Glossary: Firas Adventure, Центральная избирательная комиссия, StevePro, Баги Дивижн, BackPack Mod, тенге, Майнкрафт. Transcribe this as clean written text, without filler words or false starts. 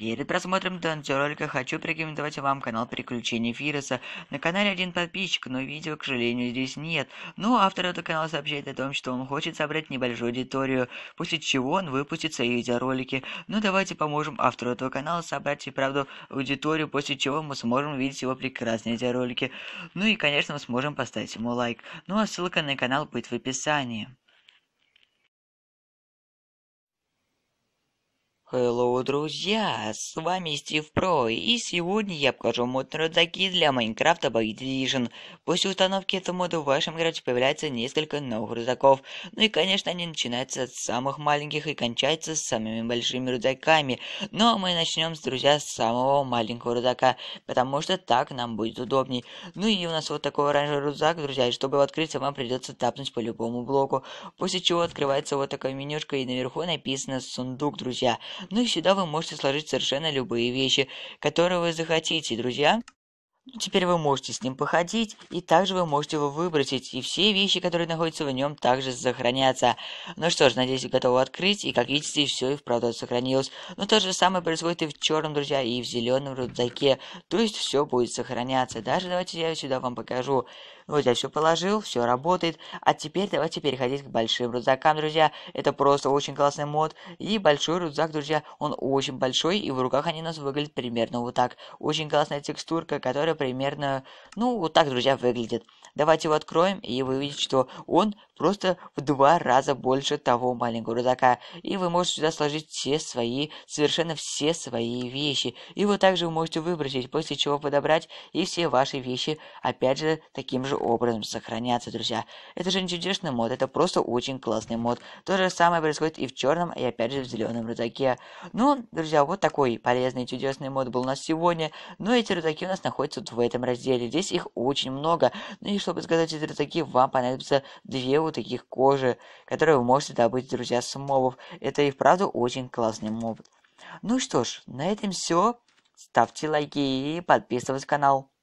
Перед просмотром данного ролика хочу порекомендовать вам канал Приключений Фираса. На канале один подписчик, но видео, к сожалению, здесь нет. Но автор этого канала сообщает о том, что он хочет собрать небольшую аудиторию, после чего он выпустит свои видеоролики. Но давайте поможем автору этого канала собрать и правду аудиторию, после чего мы сможем увидеть его прекрасные видеоролики. Ну и, конечно, мы сможем поставить ему лайк. Ну а ссылка на канал будет в описании. Hello, друзья, с вами StevePro, и сегодня я покажу мод на рюкзаки для Майнкрафта Баги Дивижн. После установки этого мода в вашем игроке появляется несколько новых рюкзаков. Ну и конечно они начинаются от самых маленьких и кончаются с самыми большими рюкзаками. Но мы начнем, друзья, с самого маленького рюкзака, потому что так нам будет удобней. Ну и у нас вот такой оранжевый рюкзак, друзья, и чтобы его открыть, вам придется тапнуть по любому блоку. После чего открывается вот такая менюшка, и наверху написано «Сундук», друзья. Ну и сюда вы можете сложить совершенно любые вещи, которые вы захотите, друзья. Теперь вы можете с ним походить, и также вы можете его выбросить, и все вещи, которые находятся в нем, также сохранятся. Ну что ж, надеюсь, вы готовы открыть, и как видите, все и вправду сохранилось. Но то же самое происходит и в черном, друзья, и в зеленом рюкзаке, то есть все будет сохраняться. Даже давайте я сюда вам покажу. Вот я все положил, все работает. А теперь давайте переходить к большим рюкзакам, друзья. Это просто очень классный мод. И большой рюкзак, друзья, он очень большой, и в руках они у нас выглядят примерно вот так. Очень классная текстурка, которая примерно, ну, вот так, друзья, выглядит. Давайте его откроем, и вы увидите, что он просто в 2 раза больше того маленького рюкзака. И вы можете сюда сложить все свои, совершенно все свои вещи. И вот также вы можете выбросить, после чего подобрать, и все ваши вещи, опять же, таким же образом сохранятся, друзья. Это же не чудесный мод, это просто очень классный мод. То же самое происходит и в черном, и опять же в зеленом рюкзаке. Ну, друзья, вот такой полезный чудесный мод был у нас сегодня. Но эти рюкзаки у нас находятся вот в этом разделе. Здесь их очень много. Ну и чтобы изготовить эти рюкзаки, вам понадобится 2 вот таких кожи, которые вы можете добыть, друзья, с мобов. Это и вправду очень классный моб. Ну что ж, на этом все. Ставьте лайки и подписывайтесь на канал.